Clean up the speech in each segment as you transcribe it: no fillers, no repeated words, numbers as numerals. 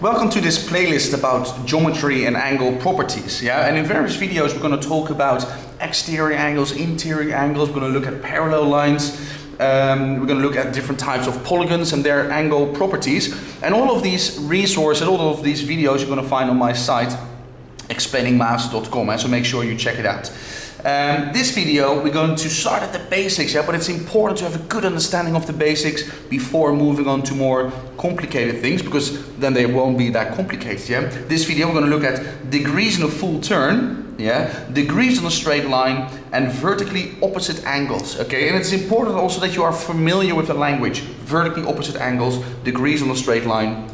Welcome to this playlist about geometry and angle properties. Yeah, and in various videos we're going to talk about exterior angles, interior angles, we're going to look at parallel lines, we're going to look at different types of polygons and their angle properties. And all of these resources, all of these videos you're going to find on my site, ExplainingMaths.com, so make sure you check it out. This video, we're going to start at the basics, but it's important to have a good understanding of the basics before moving on to more complicated things, because then they won't be that complicated, This video, we're going to look at degrees in a full turn, degrees in a straight line, and vertically opposite angles, And it's important also that you are familiar with the language. Vertically opposite angles, degrees on a straight line,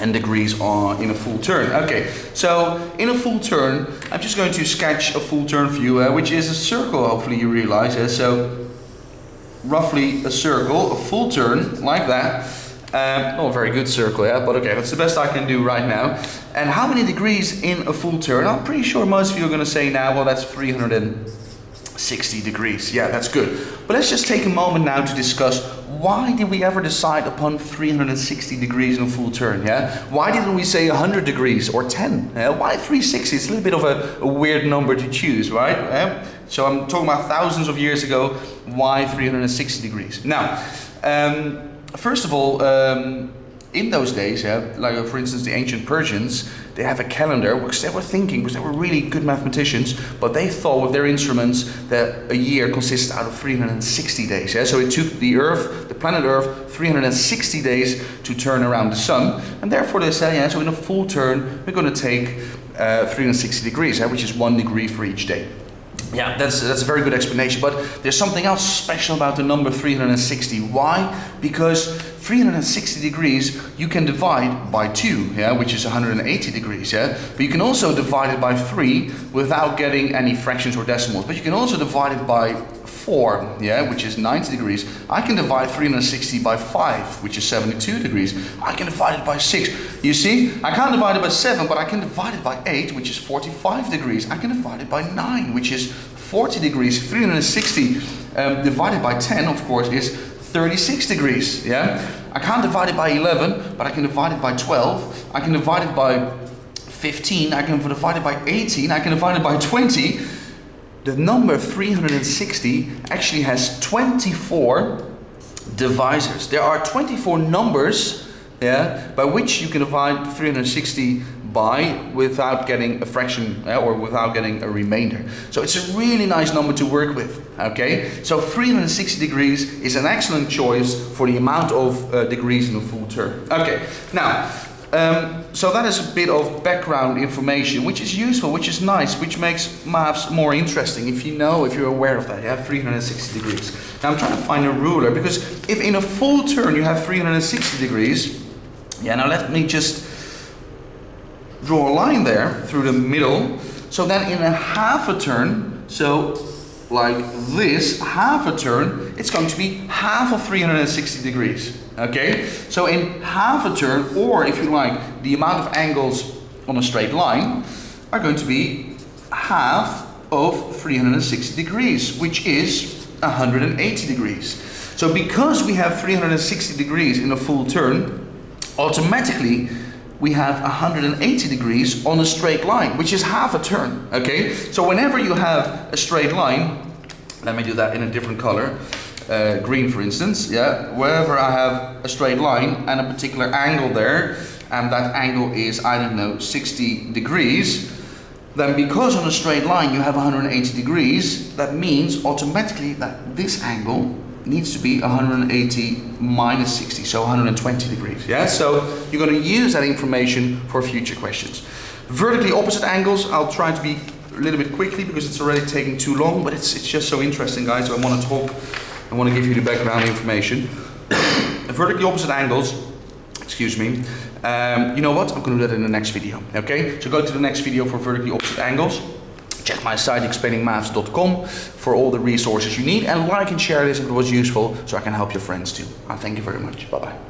and degrees are in a full turn. Okay, so in a full turn, I'm just going to sketch a full turn for you, which is a circle, hopefully you realize. So roughly a circle, a full turn, like that. Not a very good circle, but okay, that's the best I can do right now. And how many degrees in a full turn? I'm pretty sure most of you are gonna say now, well, that's 360 degrees. Yeah, that's good. But let's just take a moment now to discuss, why did we ever decide upon 360 degrees in a full turn, Why didn't we say 100 degrees or 10? Why 360? It's a little bit of a weird number to choose, right? So I'm talking about thousands of years ago, why 360 degrees? Now, first of all, in those days, like for instance the ancient Persians, they have a calendar because they were thinking, because they were really good mathematicians, but they thought with their instruments that a year consists out of 360 days. So it took the Earth, the planet Earth, 360 days to turn around the Sun, and therefore they said, so in a full turn we're going to take 360 degrees, which is 1 degree for each day. Yeah, that's a very good explanation, but there's something else special about the number 360. Why? Because 360 degrees you can divide by 2, which is 180 degrees, but you can also divide it by 3 without getting any fractions or decimals, but you can also divide it by 4, which is 90 degrees. I can divide 360 by 5, which is 72 degrees. I can divide it by 6. You see, I can't divide it by 7, but I can divide it by 8, which is 45 degrees. I can divide it by 9, which is 40 degrees. 360 divided by 10, of course, is 36 degrees, I can't divide it by 11, but I can divide it by 12. I can divide it by 15. I can divide it by 18. I can divide it by 20. The number 360 actually has 24 divisors. There are 24 numbers by which you can divide 360 by without getting a fraction or without getting a remainder. So it's a really nice number to work with, So 360 degrees is an excellent choice for the amount of degrees in a full turn. Now, so that is a bit of background information, which is useful, which is nice, which makes maths more interesting if you know, if you're aware of that, 360 degrees. Now I'm trying to find a ruler, because if in a full turn you have 360 degrees, now let me just draw a line there through the middle, so then in a half a turn, so like this, half a turn, it's going to be half of 360 degrees, So in half a turn, or if you like, the amount of angles on a straight line are going to be half of 360 degrees, which is 180 degrees. So because we have 360 degrees in a full turn, automatically we have 180 degrees on a straight line, which is half a turn, So whenever you have a straight line, let me do that in a different color, green for instance, wherever I have a straight line and a particular angle there, and that angle is, I don't know, 60 degrees, then because on a straight line you have 180 degrees, that means automatically that this angle needs to be 180 minus 60, so 120 degrees, So you're going to use that information for future questions. Vertically opposite angles, I'll try to be a little bit quickly because it's already taking too long, but it's just so interesting, guys, so I want to talk, I want to give you the background information. Vertically opposite angles, excuse me, you know what, I'm going to do that in the next video, So go to the next video for vertically opposite angles. Check my site explainingmaths.com for all the resources you need, and like and share this if it was useful so I can help your friends too. Thank you very much. Bye-bye.